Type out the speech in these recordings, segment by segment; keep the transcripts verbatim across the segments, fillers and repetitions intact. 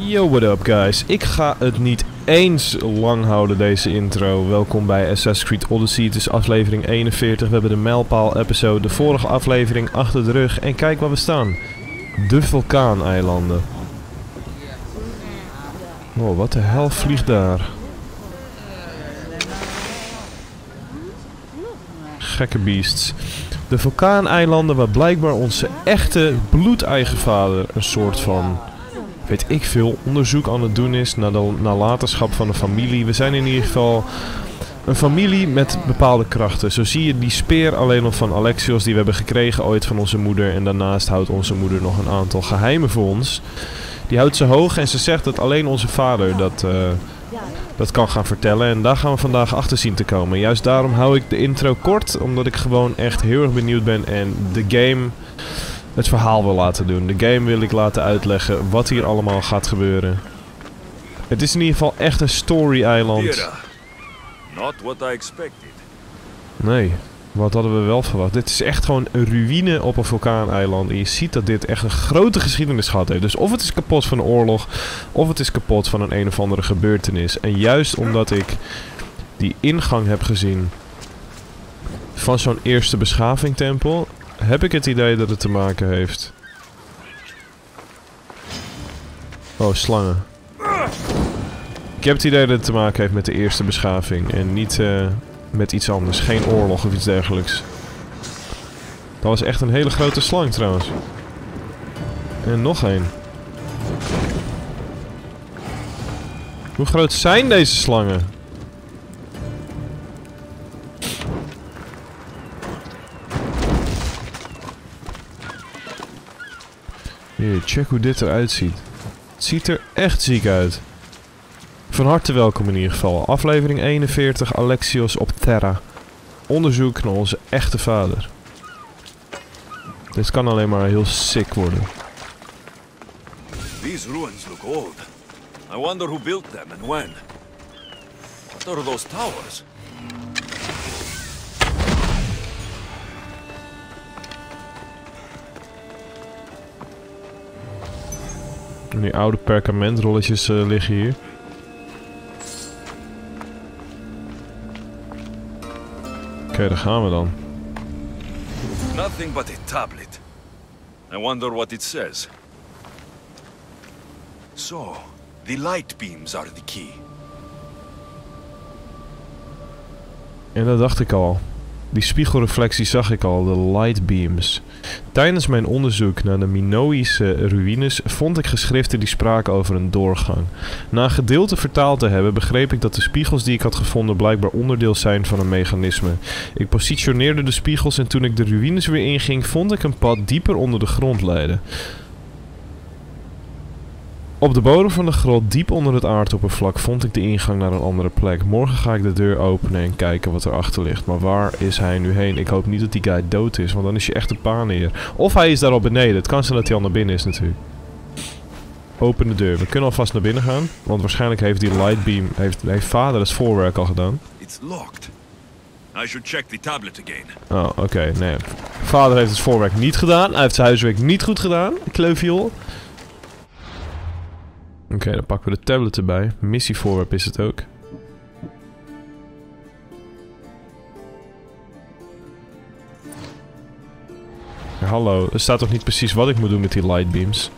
Yo, what up guys. Ik ga het niet eens lang houden deze intro. Welkom bij Assassin's Creed Odyssey. Het is aflevering eenenveertig. We hebben de mijlpaal episode, de vorige aflevering, achter de rug. En kijk waar we staan. De vulkaaneilanden. Oh, wat de hel vliegt daar. Gekke beasts. De vulkaaneilanden waar blijkbaar onze echte bloedeigenvader een soort van... weet ik veel, onderzoek aan het doen is naar de nalatenschap van een familie. We zijn in ieder geval een familie met bepaalde krachten. Zo zie je die speer alleen nog van Alexios die we hebben gekregen ooit van onze moeder. En daarnaast houdt onze moeder nog een aantal geheimen voor ons. Die houdt ze hoog en ze zegt dat alleen onze vader dat, uh, dat kan gaan vertellen. En daar gaan we vandaag achter zien te komen. Juist daarom hou ik de intro kort, omdat ik gewoon echt heel erg benieuwd ben en de game... het verhaal wil laten doen. De game wil ik laten uitleggen wat hier allemaal gaat gebeuren. Het is in ieder geval echt een story-eiland. Nee, wat hadden we wel verwacht. Dit is echt gewoon een ruïne op een vulkaaneiland. En je ziet dat dit echt een grote geschiedenis gehad heeft. Dus of het is kapot van een oorlog, of het is kapot van een een of andere gebeurtenis. En juist omdat ik die ingang heb gezien van zo'n eerste beschavingtempel... heb ik het idee dat het te maken heeft. Oh, slangen. Ik heb het idee dat het te maken heeft met de eerste beschaving. En niet uh, met iets anders. Geen oorlog of iets dergelijks. Dat was echt een hele grote slang trouwens. En nog één. Hoe groot zijn deze slangen? Hier, check hoe dit eruit ziet. Het ziet er echt ziek uit. Van harte welkom in ieder geval. Aflevering eenenveertig, Alexios op Thera. Onderzoek naar onze echte vader. Dit kan alleen maar heel sick worden. These ruins look old. I wonder who built them and when. What are those towers? En die oude perkamentrolletjes uh, liggen hier. Oké, okay, daar gaan we dan. Nothing but a tablet. I wonder what it says. So, the light beams are the key. En dat dacht ik al. Die spiegelreflectie zag ik al, de light beams. Tijdens mijn onderzoek naar de Minoïsche ruïnes vond ik geschriften die spraken over een doorgang. Na een gedeelte vertaald te hebben begreep ik dat de spiegels die ik had gevonden blijkbaar onderdeel zijn van een mechanisme. Ik positioneerde de spiegels en toen ik de ruïnes weer inging vond ik een pad dieper onder de grond leiden. Op de bodem van de grot, diep onder het aardoppervlak, vond ik de ingang naar een andere plek. Morgen ga ik de deur openen en kijken wat erachter ligt. Maar waar is hij nu heen? Ik hoop niet dat die guy dood is, want dan is je echt een paan hier. Of hij is daar al beneden. Het kan zijn dat hij al naar binnen is natuurlijk. Open de deur. We kunnen alvast naar binnen gaan, want waarschijnlijk heeft die lightbeam... Heeft, heeft vader het voorwerk al gedaan. It's locked. I should check the tablet again. Oh, oké. Okay, nee. Vader heeft het voorwerk niet gedaan. Hij heeft zijn huiswerk niet goed gedaan. Kleuviol. Oké, okay, dan pakken we de tablet erbij. Missievoorwerp is het ook. Ja, hallo, er staat toch niet precies wat ik moet doen met die lightbeams?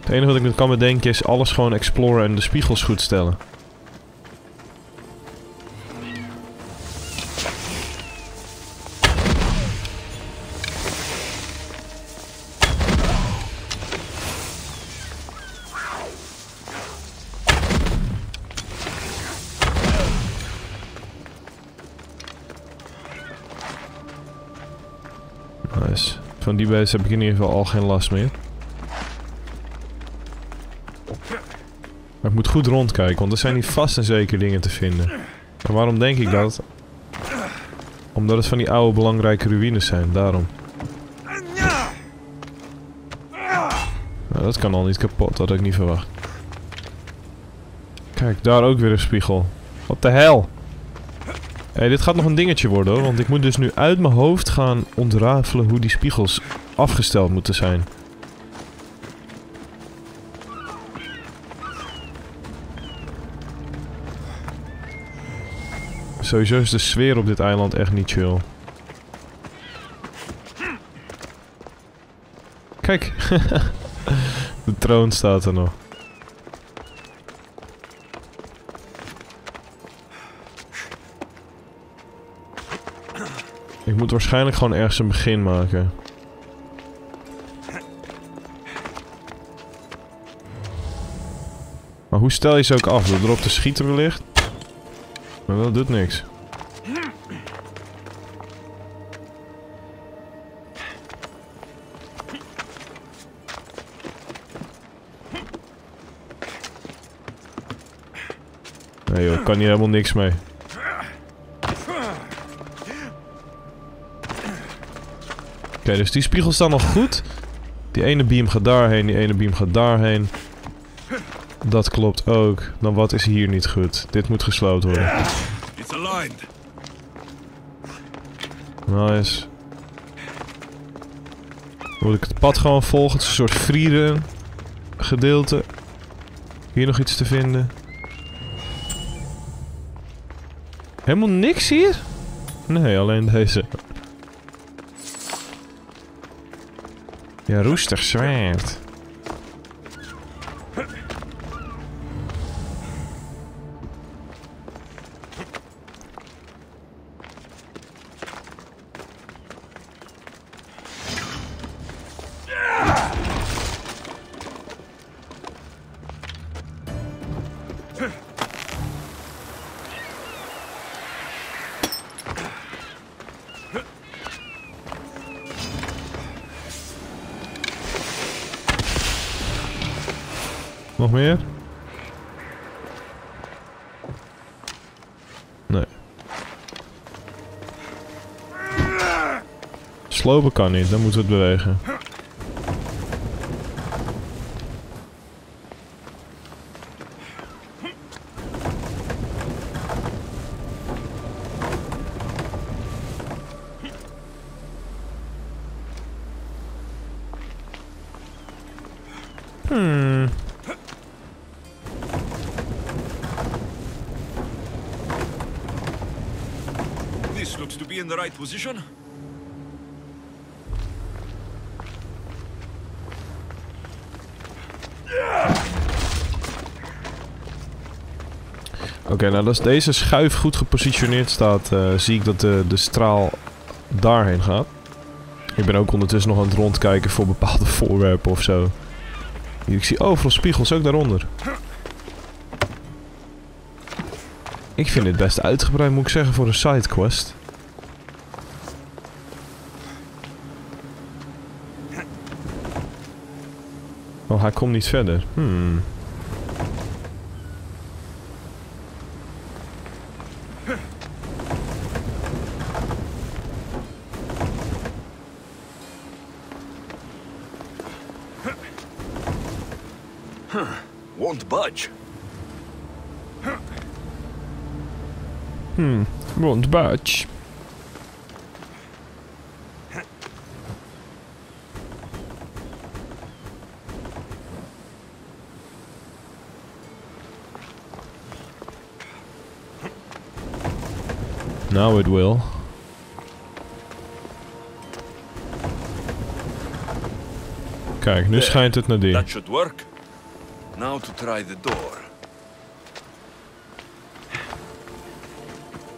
Het enige wat ik nu kan bedenken is alles gewoon exploren en de spiegels goed stellen. Van die beest heb ik in ieder geval al geen last meer. Maar ik moet goed rondkijken, want er zijn hier vast en zeker dingen te vinden. En waarom denk ik dat? Omdat het van die oude belangrijke ruïnes zijn, daarom. Nou, dat kan al niet kapot, dat had ik niet verwacht. Kijk, daar ook weer een spiegel. Wat de hel! Hey, dit gaat nog een dingetje worden hoor, want ik moet dus nu uit mijn hoofd gaan ontrafelen hoe die spiegels afgesteld moeten zijn. Sowieso is de sfeer op dit eiland echt niet chill. Kijk, de troon staat er nog. Ik moet waarschijnlijk gewoon ergens een begin maken. Maar hoe stel je ze ook af? Door erop te schieten wellicht? Maar dat doet niks. Nee joh, ik kan hier helemaal niks mee. Oké, okay, dus die spiegels staan nog goed. Die ene beam gaat daarheen, die ene beam gaat daarheen. Dat klopt ook. Dan wat is hier niet goed? Dit moet gesloten worden. Nice. Dan moet ik het pad gewoon volgen. Het is een soort frieren gedeelte. Hier nog iets te vinden. Helemaal niks hier? Nee, alleen deze. Ja, roestig zwaard. Nog meer? Nee. Slopen kan niet, dan moeten we het bewegen. Position. Oké, okay, nou als deze schuif goed gepositioneerd staat, uh, zie ik dat de, de straal daarheen gaat. Ik ben ook ondertussen nog aan het rondkijken voor bepaalde voorwerpen of zo. Hier, ik zie overal spiegels, ook daaronder. Ik vind dit best uitgebreid, moet ik zeggen, voor een sidequest. Oh, hij komt niet verder. Hmm. Huh. Won't budge. Hmm. Won't budge. Now it will. Kijk, nu schijnt het naar die. That should work. Now to try the door.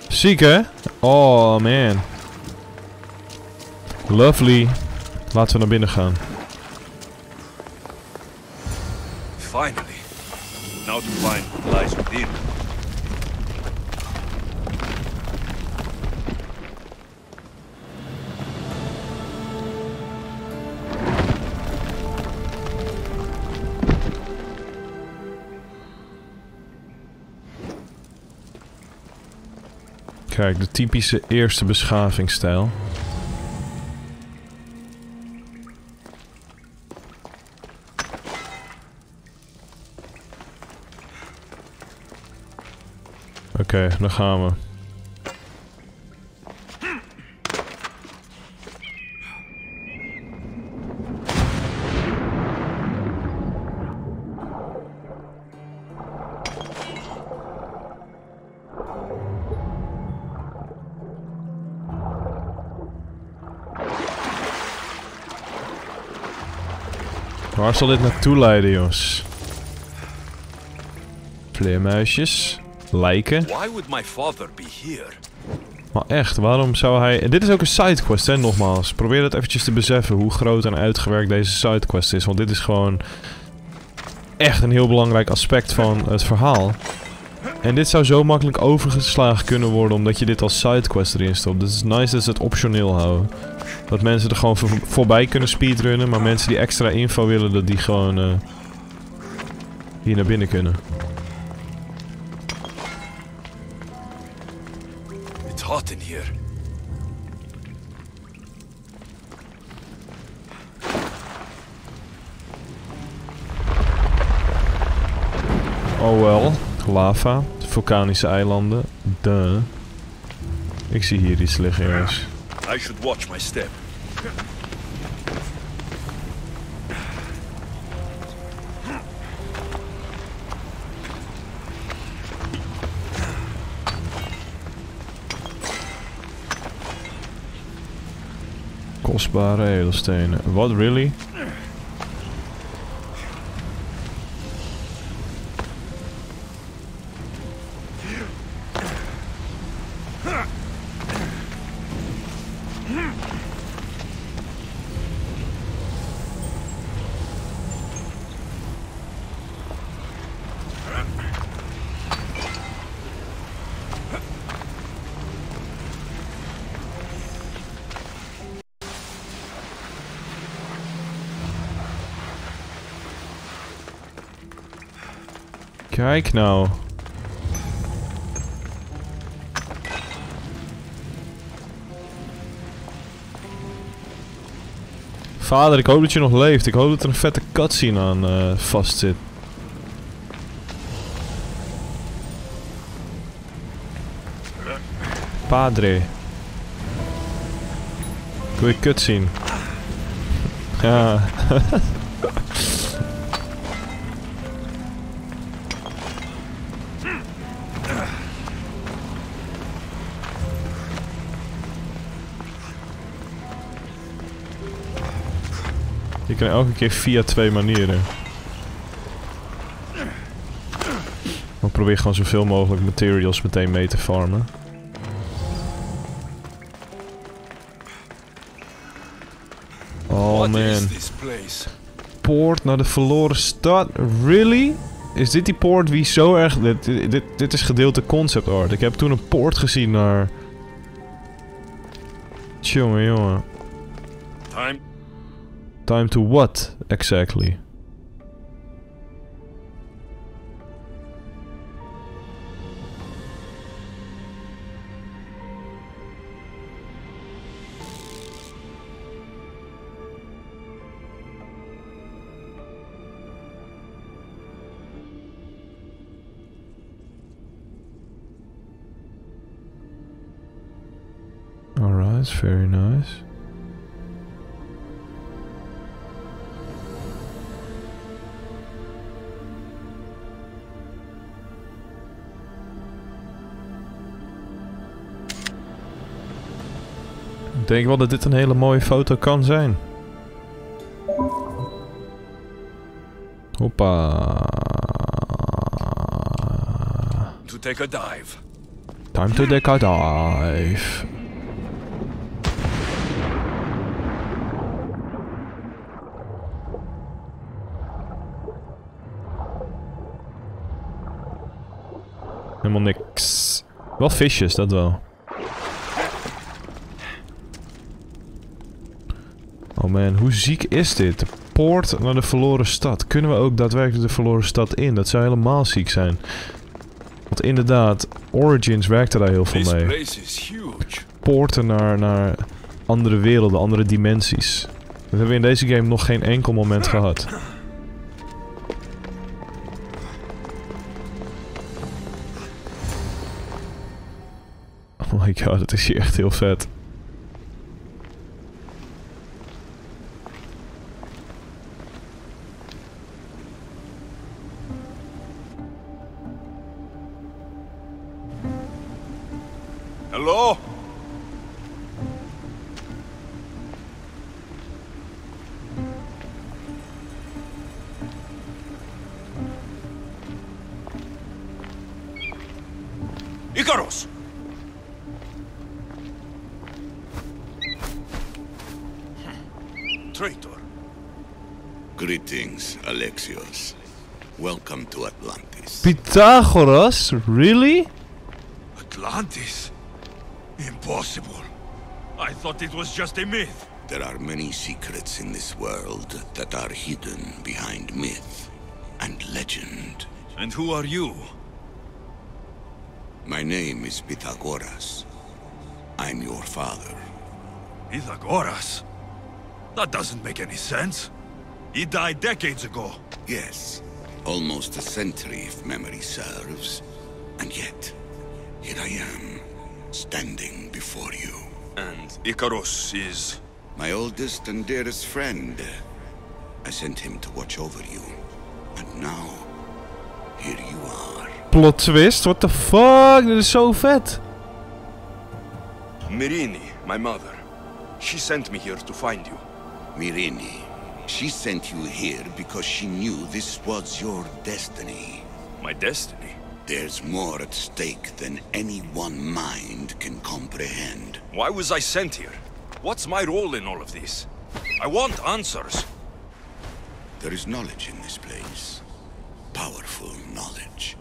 Ziek, hè? Oh man. Lovely. Laten we naar binnen gaan. Finally. Now to find what lies within. Kijk, de typische eerste beschavingsstijl. Oké, okay, dan gaan we. Waar zal dit naartoe leiden, jongens? Vleermuisjes. Lijken. Maar echt, waarom zou hij... En dit is ook een sidequest, hè, nogmaals. Probeer dat eventjes te beseffen hoe groot en uitgewerkt deze sidequest is. Want dit is gewoon... echt een heel belangrijk aspect van het verhaal. En dit zou zo makkelijk overgeslagen kunnen worden omdat je dit als sidequest erin stopt. Dus het is nice dat ze het optioneel houden. Dat mensen er gewoon voor, voorbij kunnen speedrunnen, maar mensen die extra info willen, dat die gewoon uh, hier naar binnen kunnen. It's hot in here. Oh wel. Lava, vulkanische eilanden. Duh. Ik zie hier iets liggen, jongens. I should watch my step. Kostbare edelstenen. What really? Kijk nou. Vader, ik hoop dat je nog leeft. Ik hoop dat er een vette cutscene aan uh, vast zit. Padre. Ik wil je cutscene. Ja. Je kan elke keer via twee manieren. Maar probeer gewoon zoveel mogelijk materials meteen mee te farmen. Oh man. Poort naar de verloren stad. Really? Is dit die poort wie zo erg... Dit, dit, dit is gedeelte concept art. Ik heb toen een poort gezien naar... Tjonge jonge. Time to what, exactly? All right, very nice. Ik denk wel dat dit een hele mooie foto kan zijn. Hoppa. To take a dive. Time to take a dive. Helemaal niks. Wel visjes, dat wel. Oh man, hoe ziek is dit? De poort naar de verloren stad. Kunnen we ook daadwerkelijk de verloren stad in? Dat zou helemaal ziek zijn. Want inderdaad, Origins werkte daar heel veel mee. Poorten naar, naar andere werelden, andere dimensies. Dat hebben we in deze game nog geen enkel moment gehad. Oh my god, dat is hier echt heel vet. Icarus! Traitor. Greetings, Alexios. Welcome to Atlantis. Pythagoras? Really? Atlantis? Impossible. I thought it was just a myth. There are many secrets in this world that are hidden behind myth and legend. And who are you? My name is Pythagoras. I'm your father. Pythagoras? That doesn't make any sense. He died decades ago. Yes, almost a century if memory serves. And yet, here I am, standing before you. And Icarus is... my oldest and dearest friend. I sent him to watch over you. And now, here you are. Plot twist, what the fuck? Dit is zo vet. Myrini, my mother. She sent me here to find you. Myrini, she sent you here because she knew this was your destiny. My destiny? There's more at stake than any one mind can comprehend. Why was I sent here? What's my role in all of this? I want answers. There is knowledge in this place. Powerful knowledge.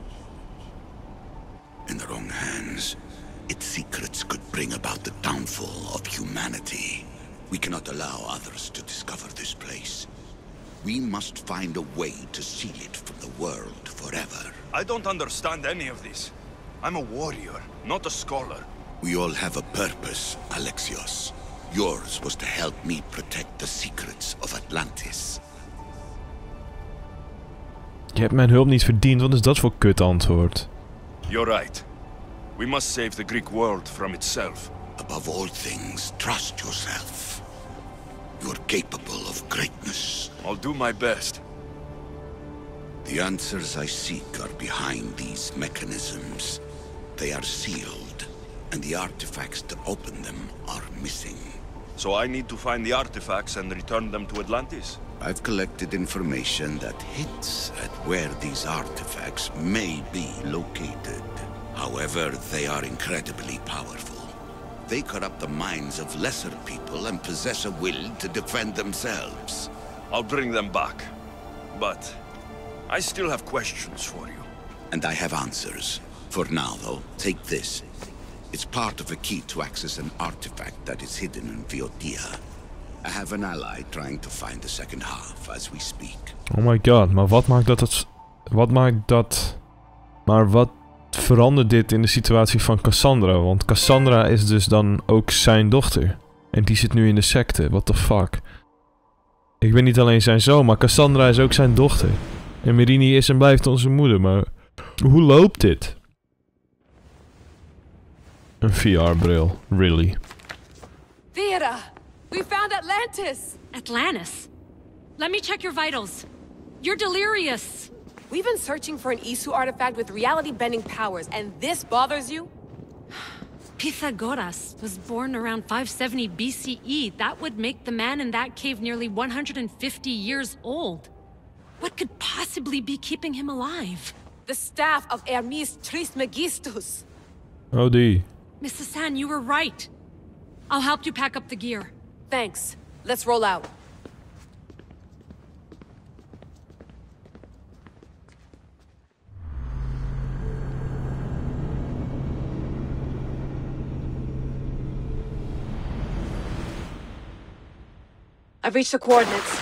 In the wrong hands, its secrets could bring about the downfall of humanity. We cannot allow others to discover this place. We must find a way to seal it from the world forever. I don't understand any of this. I'm a warrior, not a scholar. We all have a purpose, Alexios. Yours was to help me protect the secrets of Atlantis. Je hebt mijn hulp niet verdiend, wat is dat voor kut antwoord? You're right. We must save the Greek world from itself. Above all things, trust yourself. You're capable of greatness. I'll do my best. The answers I seek are behind these mechanisms. They are sealed, and the artifacts to open them are missing. So I need to find the artifacts and return them to Atlantis? I've collected information that hints at where these artifacts may be located. However, they are incredibly powerful. They corrupt the minds of lesser people and possess a will to defend themselves. I'll bring them back. But I still have questions for you. And I have answers. For now, though, take this. It's part of a key to access an artifact that is hidden in Boeotia. I have an ally trying to find the second half as we speak. Oh my god, maar wat maakt dat het... Wat maakt dat... Maar wat verandert dit in de situatie van Cassandra? Want Cassandra is dus dan ook zijn dochter. En die zit nu in de secte, what the fuck. Ik ben niet alleen zijn zoon, maar Cassandra is ook zijn dochter. En Myrini is en blijft onze moeder, maar... Hoe loopt dit? Een V R-bril, really. Thera, we found Atlantis. Atlantis? Let me check your vitals. You're delirious. We've been searching for an Isu artifact with reality-bending powers, and this bothers you? Pythagoras was born around five seventy B C E. That would make the man in that cave nearly one hundred fifty years old. What could possibly be keeping him alive? The staff of Hermes Trismegistus. Oh, die. Missus San, you were right. I'll help you pack up the gear. Thanks. Let's roll out. I've reached the coordinates.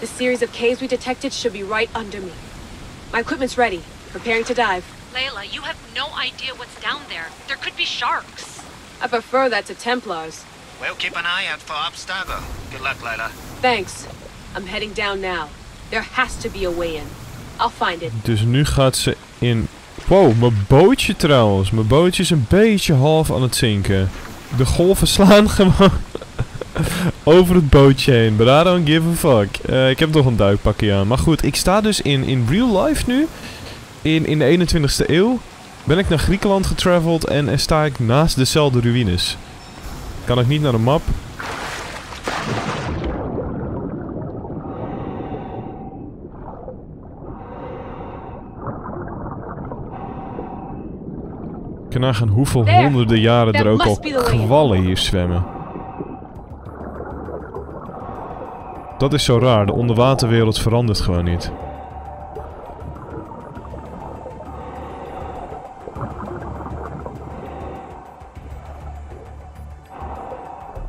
The series of caves we detected should be right under me. My equipment's ready. Preparing to dive. Layla, you have no idea what's down there. There could be sharks. I prefer that to Templars. Well, keep an eye out for Abstergo. Good luck, Layla. Thanks. I'm heading down now. There has to be a way in. I'll find it. Dus nu gaat ze in... Wow, mijn bootje trouwens. Mijn bootje is een beetje half aan het zinken. De golven slaan gewoon... over het bootje heen. But I don't give a fuck. Uh, ik heb toch een duikpakje aan. Maar goed, ik sta dus in, in real life nu. In, in de eenentwintigste eeuw ben ik naar Griekenland getraveld en, en sta ik naast dezelfde ruïnes. Kan ik niet naar de map. kan nagaan hoeveel There. honderden jaren That er ook al kwallen hier zwemmen. Dat is zo raar, de onderwaterwereld verandert gewoon niet.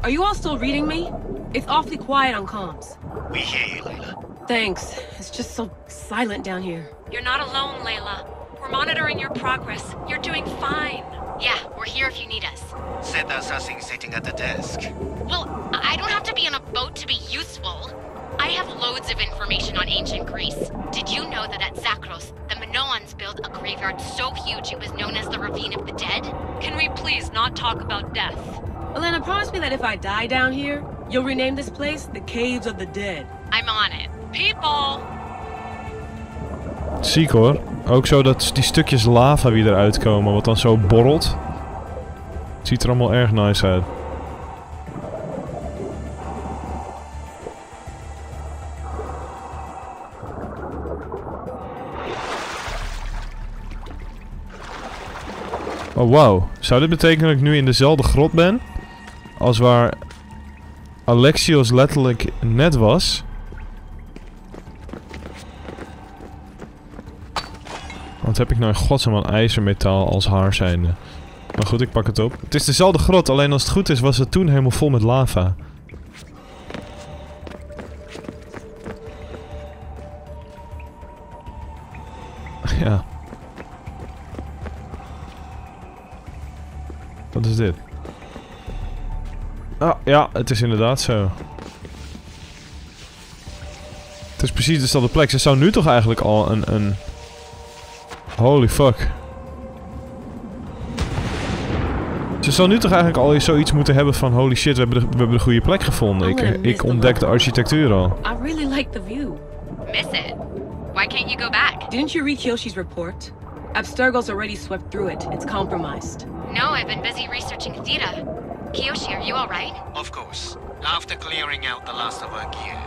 Are you all still reading me? It's awfully quiet on comms. We hear you, Layla. Thanks. It's just so silent down here. You're not alone, Layla. We're monitoring your progress. You're doing fine. Yeah, we're here if you need us. Said the assassin sitting at the desk. Well, I don't have to be on a boat to be useful. I have loads of information on ancient Greece. Did you know that at Zakros, the Minoans built a graveyard so huge it was known as the Ravine of the Dead? Can we please not talk about death? Elena, promise me that if I die down here, you'll rename this place the Caves of the Dead. I'm on it. People! Ziek hoor. Ook zo dat die stukjes lava weer eruit komen, wat dan zo borrelt. Het ziet er allemaal erg nice uit. Oh wow. Zou dit betekenen dat ik nu in dezelfde grot ben? Als waar Alexios letterlijk net was. Wat heb ik nou in godsnaam aan ijzermetaal als haar zijnde? Maar goed, ik pak het op. Het is dezelfde grot, alleen als het goed is was het toen helemaal vol met lava. Ja. Wat is dit? Ah, ja, het is inderdaad zo. Het is precies dezelfde plek. Ze zou nu toch eigenlijk al een... een... Holy fuck. Ze zou nu toch eigenlijk al zoiets moeten hebben van... Holy shit, we hebben de, we hebben de goede plek gevonden. Ik, ik ontdek de architectuur al. I really like the view. Miss it. Why can't you go back? Didn't you read Yoshi's report? Abstergo's already swept through it. It's compromised. No, I've been busy researching Thera. Kiyoshi, are you alright? Of course. After clearing out the last of our gear,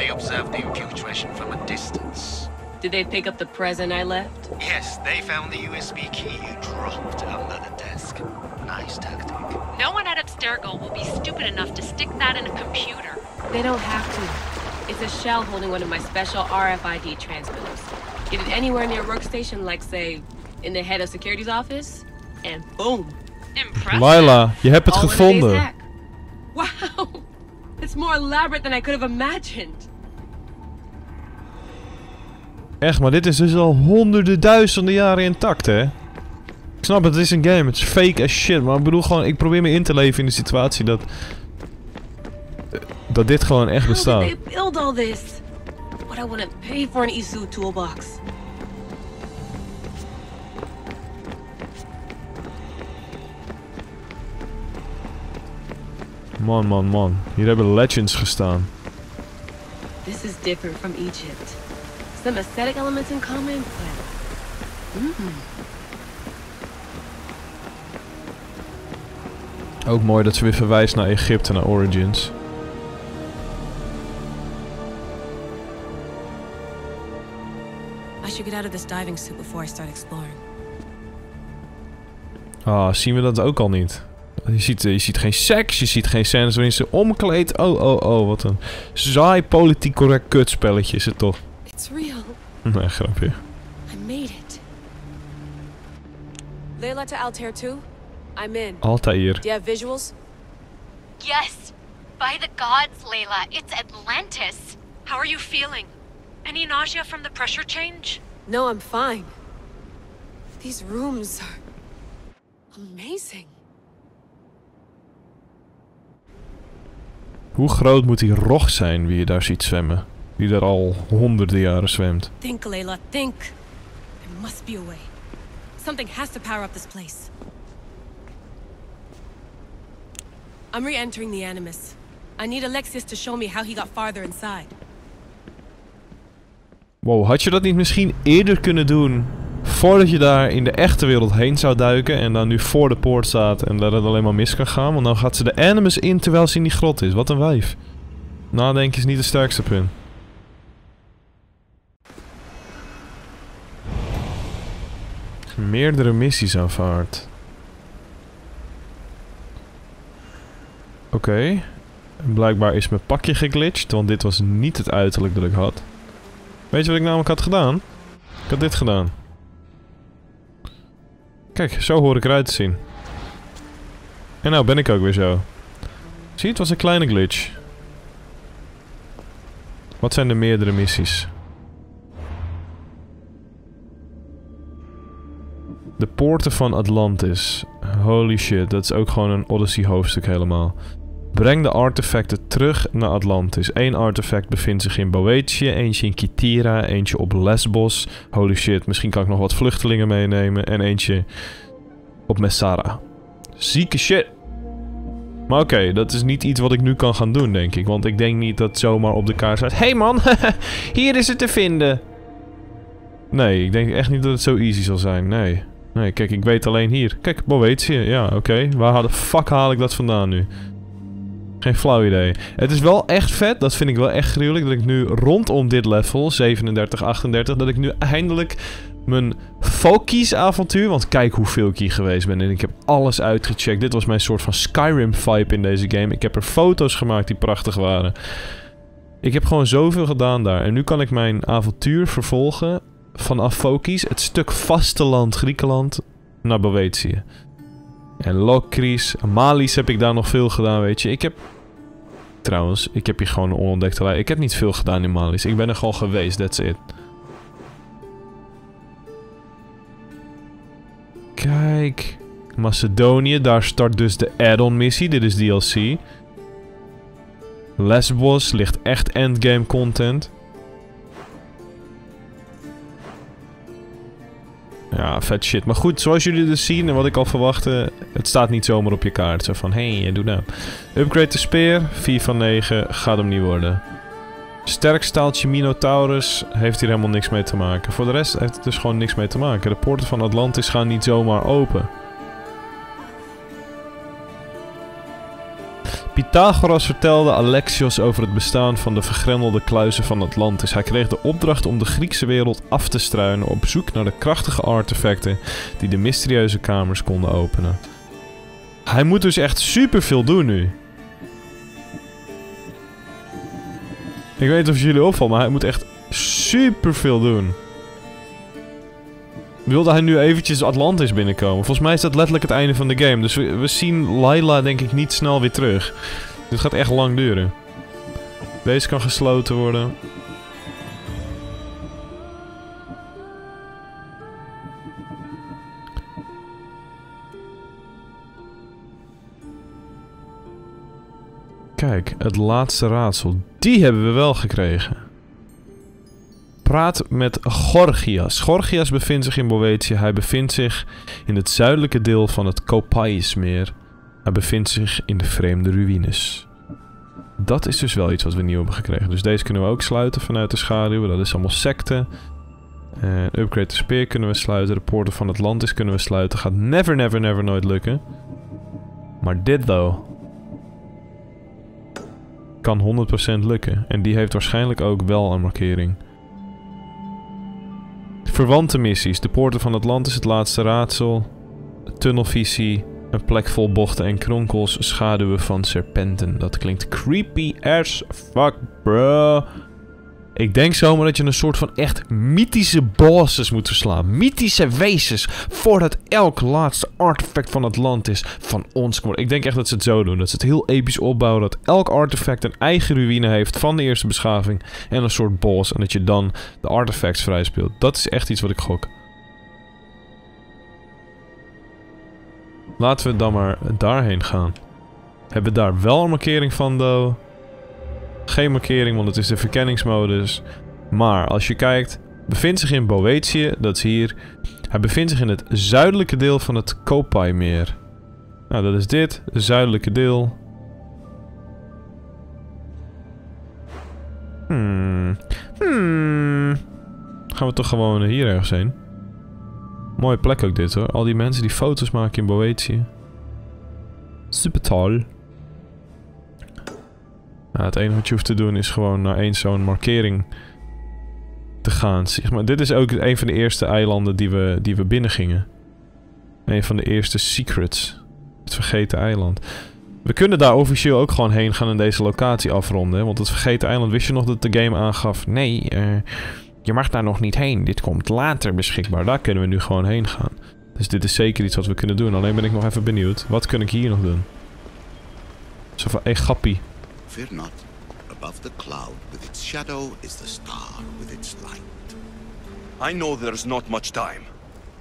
I observed the infiltration from a distance. Did they pick up the present I left? Yes, they found the U S B key you dropped under the desk. Nice tactic. No one at Abstergo will be stupid enough to stick that in a computer. They don't have to. It's a shell holding one of my special R F I D transmitters. Get it anywhere near a workstation, like, say, in the head of security's office, and boom. Layla, je hebt het gevonden. Wow, it's more elaborate than I could have imagined. Echt, maar dit is dus al honderden duizenden jaren intact, hè? Ik snap het, het is een game, het is fake as shit, maar ik bedoel gewoon, ik probeer me in te leven in de situatie dat dat dit gewoon echt bestaat. How did they build all this? What I want to pay for an Izu toolbox. Man, man, man. Hier hebben legends gestaan. This is different from Egypt. Some aesthetic elements in common, but... Mm-hmm. Ook mooi dat ze weer verwijst naar Egypte, naar Origins. I should get out of this diving suit before I start exploring. Ah, zien we dat ook al niet? Je ziet, je ziet geen seks, je ziet geen scènes waarin ze omkleedt. Oh, oh, oh, wat een saai politiek correct kutspelletje is het toch? It's real. Nee, grapje. I made it. Layla to Altair too? I'm in. Altair. Do you have visuals? Yes. By the gods, Layla, it's Atlantis. How are you feeling? Any nausea from the pressure change? No, I'm fine. These rooms are amazing. Hoe groot moet die rog zijn wie je daar ziet zwemmen? Die daar al honderden jaren zwemt. Think, Layla, think. There must be a way. Something has to power up this place. I'm re-entering the Animus. I need Alexios to show me how he got farther inside. Wow, had je dat niet misschien eerder kunnen doen? Voordat je daar in de echte wereld heen zou duiken en dan nu voor de poort staat en dat het alleen maar mis kan gaan. Want dan gaat ze de Animus in terwijl ze in die grot is. Wat een wijf. Nadenken is niet de sterkste punt. Meerdere missies aanvaard. Oké. Okay. Blijkbaar is mijn pakje geglitcht, want dit was niet het uiterlijk dat ik had. Weet je wat ik namelijk had gedaan? Ik had dit gedaan. Kijk, zo hoor ik eruit te zien. En nou ben ik ook weer zo. Zie je, het was een kleine glitch. Wat zijn de meerdere missies? De poorten van Atlantis. Holy shit, dat is ook gewoon een Odyssey hoofdstuk helemaal. Breng de artefacten terug naar Atlantis. Eén artefact bevindt zich in Boeotia, eentje in Kythira, eentje op Lesbos. Holy shit, misschien kan ik nog wat vluchtelingen meenemen. En eentje op Messara. Zieke shit! Maar oké, okay, dat is niet iets wat ik nu kan gaan doen, denk ik. Want ik denk niet dat zomaar op de kaart staat... Hey man, hier is het te vinden! Nee, ik denk echt niet dat het zo easy zal zijn, nee. Nee, kijk, ik weet alleen hier. Kijk, Boeotia, ja, oké. Okay. Waar de fuck haal ik dat vandaan nu? Geen flauw idee. Het is wel echt vet, dat vind ik wel echt gruwelijk, dat ik nu rondom dit level, zevenendertig, achtendertig, dat ik nu eindelijk mijn Fokis avontuur, want kijk hoeveel ik hier geweest ben en ik heb alles uitgecheckt. Dit was mijn soort van Skyrim vibe in deze game. Ik heb er foto's gemaakt die prachtig waren. Ik heb gewoon zoveel gedaan daar en nu kan ik mijn avontuur vervolgen vanaf Fokis, het stuk vasteland Griekenland, naar Boeotië. En Lokris, Malis heb ik daar nog veel gedaan, weet je. Ik heb... Trouwens, ik heb hier gewoon een onontdekte lijn. Ik heb niet veel gedaan in Malis. Ik ben er gewoon geweest, that's it. Kijk. Macedonië, daar start dus de add-on missie. Dit is D L C. Lesbos ligt echt endgame content. Ja, vet shit. Maar goed, zoals jullie dus zien en wat ik al verwachtte, het staat niet zomaar op je kaart. Zo van, hé, hey, doe nou. Upgrade de speer, vier van negen, gaat hem niet worden. Sterk staaltje Minotaurus heeft hier helemaal niks mee te maken. Voor de rest heeft het dus gewoon niks mee te maken. De poorten van Atlantis gaan niet zomaar open. Pythagoras vertelde Alexios over het bestaan van de vergrendelde kluizen van Atlantis. Hij kreeg de opdracht om de Griekse wereld af te struinen op zoek naar de krachtige artefacten die de mysterieuze kamers konden openen. Hij moet dus echt superveel doen nu. Ik weet niet of het jullie opvalt, maar hij moet echt superveel doen. Wilde hij nu eventjes Atlantis binnenkomen? Volgens mij is dat letterlijk het einde van de game. Dus we, we zien Layla denk ik niet snel weer terug. Dit gaat echt lang duren. Deze kan gesloten worden. Kijk, het laatste raadsel. Die hebben we wel gekregen. Praat met Gorgias. Gorgias bevindt zich in Boeotia. Hij bevindt zich in het zuidelijke deel van het Kopaismeer. Hij bevindt zich in de vreemde ruïnes. Dat is dus wel iets wat we nieuw hebben gekregen. Dus deze kunnen we ook sluiten vanuit de schaduwen. Dat is allemaal secten. En upgrade de speer kunnen we sluiten. De poorten van Atlantis kunnen we sluiten. Gaat never, never, never nooit lukken. Maar dit though... kan honderd procent lukken. En die heeft waarschijnlijk ook wel een markering. Verwante missies. De poorten van Atlantis, het laatste raadsel. Tunnelvisie. Een plek vol bochten en kronkels. Schaduwen van serpenten. Dat klinkt creepy as fuck, bro. Ik denk zomaar dat je een soort van echt mythische bosses moet verslaan. Mythische wezens. Voordat elk laatste artefact van Atlantis van ons komt. Ik denk echt dat ze het zo doen. Dat ze het heel episch opbouwen. Dat elk artefact een eigen ruïne heeft van de eerste beschaving. En een soort boss. En dat je dan de artefacts vrijspeelt. Dat is echt iets wat ik gok. Laten we dan maar daarheen gaan. Hebben we daar wel een markering van, though? Geen markering, want het is de verkenningsmodus. Maar als je kijkt, bevindt zich in Boeotia, dat is hier. Hij bevindt zich in het zuidelijke deel van het Kopaismeer. Nou, dat is dit, het zuidelijke deel. Hmm. Hmm. Gaan we toch gewoon hier ergens heen? Mooie plek ook dit hoor. Al die mensen die foto's maken in Boeotia. Super toll. Nou, het enige wat je hoeft te doen is gewoon naar één zo'n markering te gaan. Zeg maar, dit is ook een van de eerste eilanden die we, die we binnengingen. Een van de eerste secrets. Het vergeten eiland. We kunnen daar officieel ook gewoon heen gaan en deze locatie afronden. Hè? Want het vergeten eiland, wist je nog dat de game aangaf... Nee, uh, je mag daar nog niet heen. Dit komt later beschikbaar. Daar kunnen we nu gewoon heen gaan. Dus dit is zeker iets wat we kunnen doen. Alleen ben ik nog even benieuwd. Wat kun ik hier nog doen? Zo van, hey, gappie. Fear not. Above the cloud, with its shadow, is the star with its light. I know there's not much time.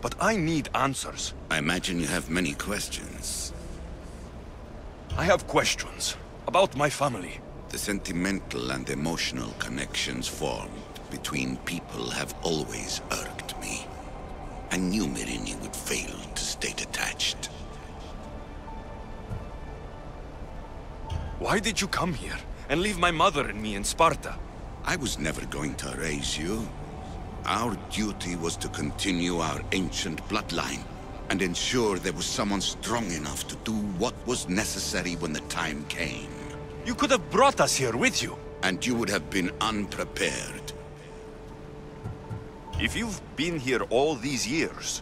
But I need answers. I imagine you have many questions. I have questions about my family. The sentimental and emotional connections formed between people have always irked me. I knew Myrini would fail to stay detached. Why did you come here and leave my mother and me in Sparta? I was never going to raise you. Our duty was to continue our ancient bloodline and ensure there was someone strong enough to do what was necessary when the time came. You could have brought us here with you. And you would have been unprepared. If you've been here all these years,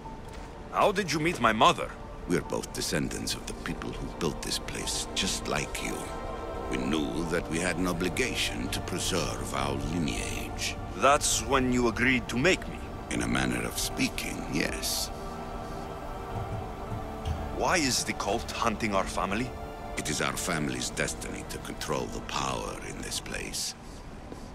how did you meet my mother? We're both descendants of the people who built this place, just like you. We knew that we had an obligation to preserve our lineage. That's when you agreed to make me? In a manner of speaking, yes. Why is the cult hunting our family? It is our family's destiny to control the power in this place.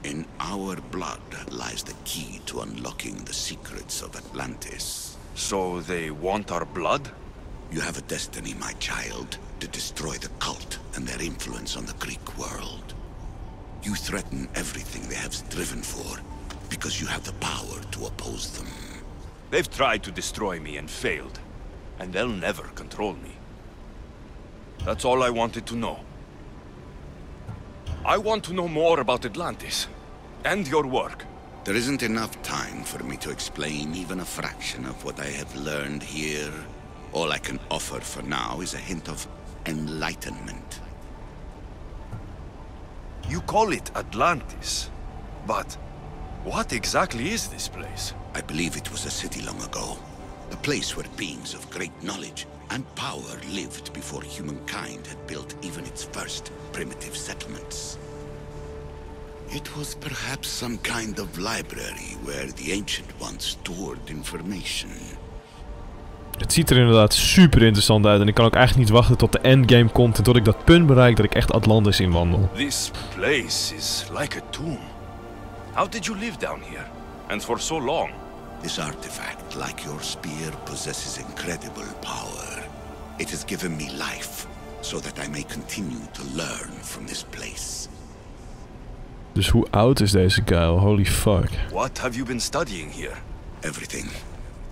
In our blood lies the key to unlocking the secrets of Atlantis. So they want our blood? You have a destiny, my child, to destroy the cult and their influence on the Greek world. You threaten everything they have striven for, because you have the power to oppose them. They've tried to destroy me and failed. And they'll never control me. That's all I wanted to know. I want to know more about Atlantis. And your work. There isn't enough time for me to explain even a fraction of what I have learned here. All I can offer for now is a hint of enlightenment. You call it Atlantis, but what exactly is this place? I believe it was a city long ago. A place where beings of great knowledge and power lived before humankind had built even its first primitive settlements. It was perhaps some kind of library where the ancient ones stored information. Het ziet er inderdaad super interessant uit en ik kan ook eigenlijk niet wachten tot de endgame komt en tot ik dat punt bereik dat ik echt Atlantis inwandel. This place is like a tomb. How did you live down here? And for so long? This artifact, like your spear, possesses incredible power. It has given me life, so that I may continue to learn from this place. Dus hoe oud is deze kuil? Holy fuck. What have you been studying here? Everything.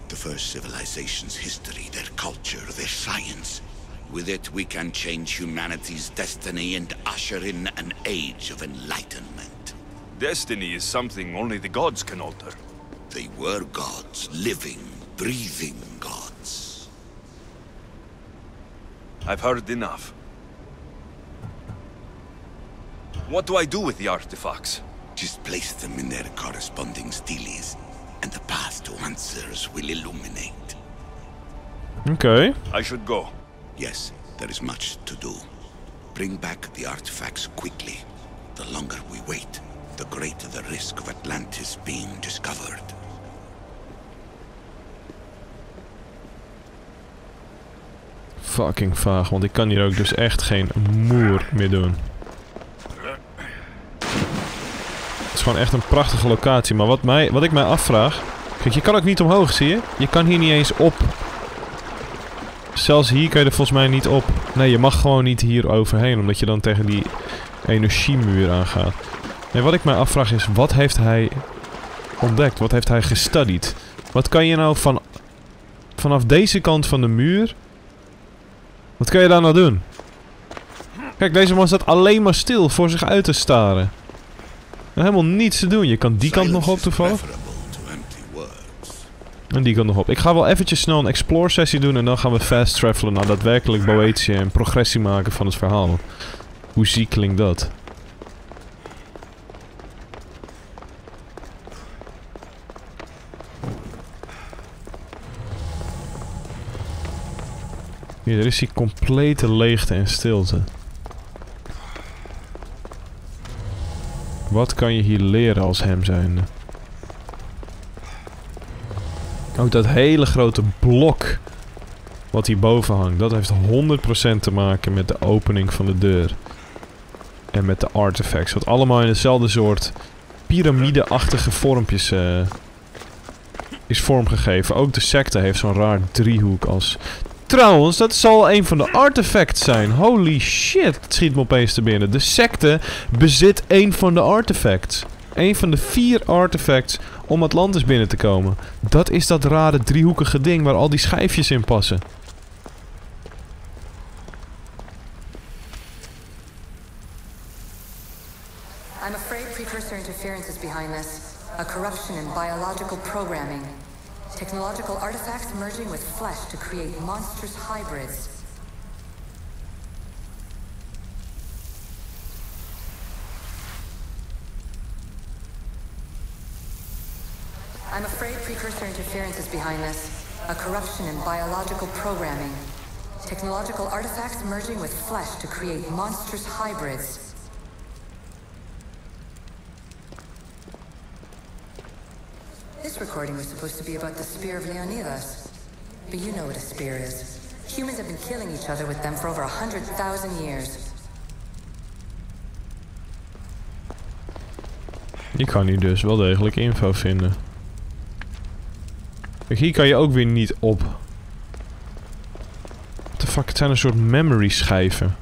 The first civilization's history, their culture, their science. With it, we can change humanity's destiny and usher in an age of enlightenment. Destiny is something only the gods can alter. They were gods, living, breathing gods. I've heard enough. What do I do with the artifacts? Just place them in their corresponding steles. And the path to answers will illuminate. Okay. I should go. Yes, there is much to do. Bring back the artifacts quickly. The longer we wait, the greater the risk of Atlantis being discovered. Fucking vaag, want ik kan hier ook dus echt geen moer meer doen. Het is gewoon echt een prachtige locatie, maar wat, mij, wat ik mij afvraag... Kijk, je kan ook niet omhoog, zie je? Je kan hier niet eens op. Zelfs hier kan je er volgens mij niet op. Nee, je mag gewoon niet hier overheen, omdat je dan tegen die energiemuur aangaat. Nee, wat ik mij afvraag is, wat heeft hij ontdekt? Wat heeft hij gestudied? Wat kan je nou van, vanaf deze kant van de muur... Wat kan je daar nou doen? Kijk, deze man staat alleen maar stil voor zich uit te staren. Helemaal niets te doen. Je kan die kant nog op toevallig. En die kant nog op. Ik ga wel eventjes snel een explore sessie doen en dan gaan we fast travelen naar daadwerkelijk Boeotia en progressie maken van het verhaal. Hoe ziek klinkt dat? Hier, er is die complete leegte en stilte. Wat kan je hier leren als hem zijnde? Ook dat hele grote blok wat hierboven hangt, dat heeft honderd procent te maken met de opening van de deur. En met de artifacts, wat allemaal in hetzelfde soort piramide-achtige vormpjes uh, is vormgegeven. Ook de secte heeft zo'n raar driehoek als... Trouwens, dat zal een van de artefacts zijn. Holy shit, het schiet me opeens te binnen. De secte bezit een van de artefacts. Een van de vier artefacts om Atlantis binnen te komen. Dat is dat rare driehoekige ding waar al die schijfjes in passen. I'm afraid precursor interference is behind this. A corruption in biological programming. Technological artifacts merging with flesh to create monstrous hybrids. I'm afraid precursor interference is behind this. A corruption in biological programming. Technological artifacts merging with flesh to create monstrous hybrids. This recording was supposed to be about the spear of Leonidas. But you know what a spear is. Humans have been killing each other with them for over a hundred thousand years. Je kan hier dus wel degelijk info vinden. Kijk, hier kan je ook weer niet op. What the fuck, het zijn een soort memory schijven.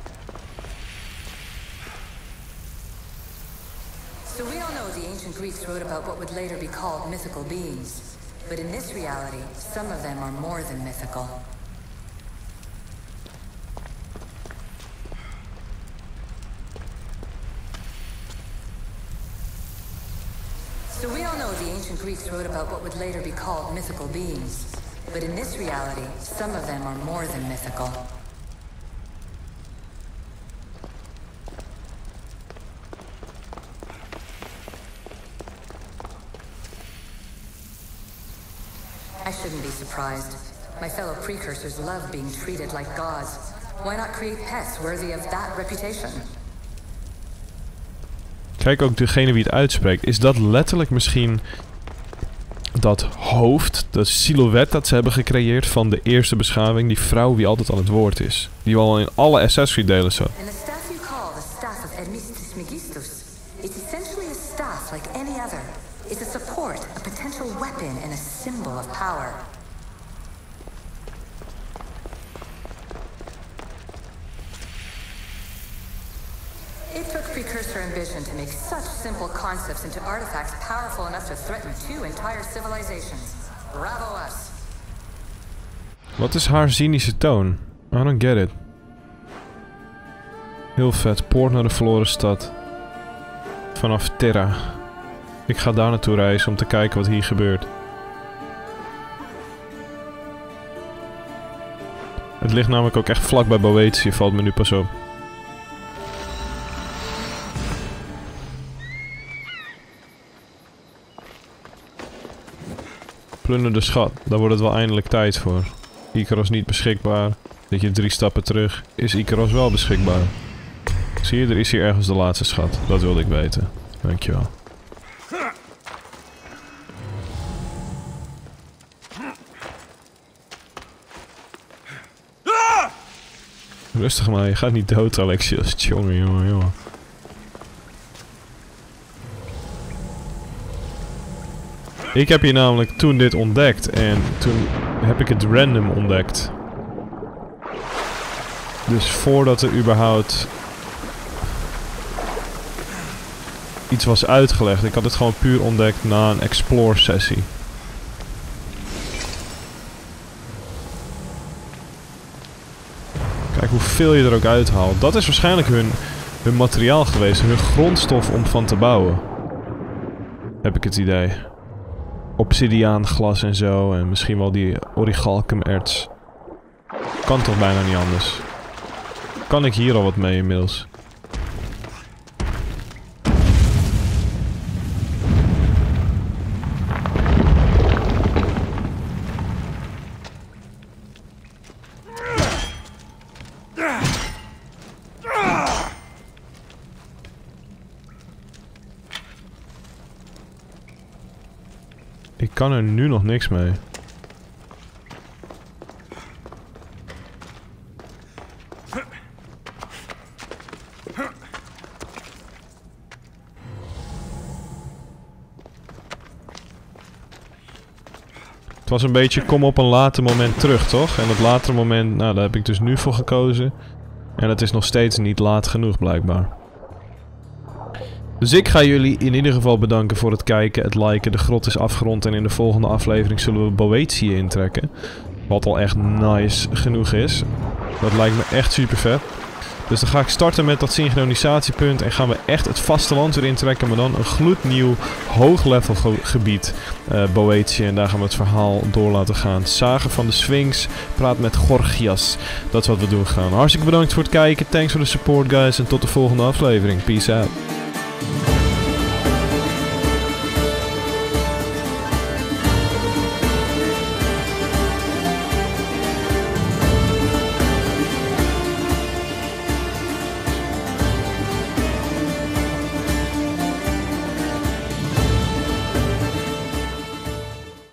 Mythical beings, but in this reality, some of them are more than mythical. So we all know the ancient Greeks wrote about what would later be called mythical beings, but in this reality, some of them are more than mythical. Shouldn't be surprised. My fellow precursors love being treated like gods. Why not create pets worthy of that reputation? Kijk, ook degene wie het uitspreekt. Is dat letterlijk misschien dat hoofd, dat silhouet dat ze hebben gecreëerd van de eerste beschaving, die vrouw die altijd aan het woord is, die al in alle Assassin's Creed delen zat. And the staff you call the staff of Hermes Trismegistus. It's essentially a staff like any other. It's a support, a potential weapon, and a symbol of power. It took precursor ambition to make such simple concepts into artifacts powerful enough to threaten two entire civilizations. Bravo us! Wat is haar cynische toon? I don't get it. Heel vet, poort naar de verloren stad. Vanaf Thera. Ik ga daar naartoe reizen om te kijken wat hier gebeurt. Het ligt namelijk ook echt vlak bij Boeotia, valt me nu pas op. Plunder de schat, daar wordt het wel eindelijk tijd voor. Icarus niet beschikbaar. Zit je drie stappen terug, is Icarus wel beschikbaar. Zie je, er is hier ergens de laatste schat. Dat wilde ik weten. Dankjewel. Rustig maar, je gaat niet dood, Alexios. Tjonge, jongen, jongen. Ik heb hier namelijk toen dit ontdekt en toen heb ik het random ontdekt. Dus voordat er überhaupt iets was uitgelegd, ik had het gewoon puur ontdekt na een explore sessie. Hoeveel je er ook uithaalt. Dat is waarschijnlijk hun, hun materiaal geweest. Hun grondstof om van te bouwen. Heb ik het idee. Obsidiaanglas en zo. En misschien wel die origalkumerts. Kan toch bijna niet anders. Kan ik hier al wat mee inmiddels? Ik kan er nu nog niks mee. Het was een beetje kom op een later moment terug, toch? En dat latere moment, nou daar heb ik dus nu voor gekozen. En dat is nog steeds niet laat genoeg blijkbaar. Dus ik ga jullie in ieder geval bedanken voor het kijken, het liken. De grot is afgerond en in de volgende aflevering zullen we Boeotia intrekken. Wat al echt nice genoeg is. Dat lijkt me echt super vet. Dus dan ga ik starten met dat synchronisatiepunt en gaan we echt het vasteland weer intrekken. Maar dan een gloednieuw hooglevel ge gebied, uh, Boeotia. En daar gaan we het verhaal door laten gaan. Zagen van de Sphinx, praat met Gorgias. Dat is wat we doen gaan. Hartstikke bedankt voor het kijken. Thanks voor de support guys en tot de volgende aflevering. Peace out.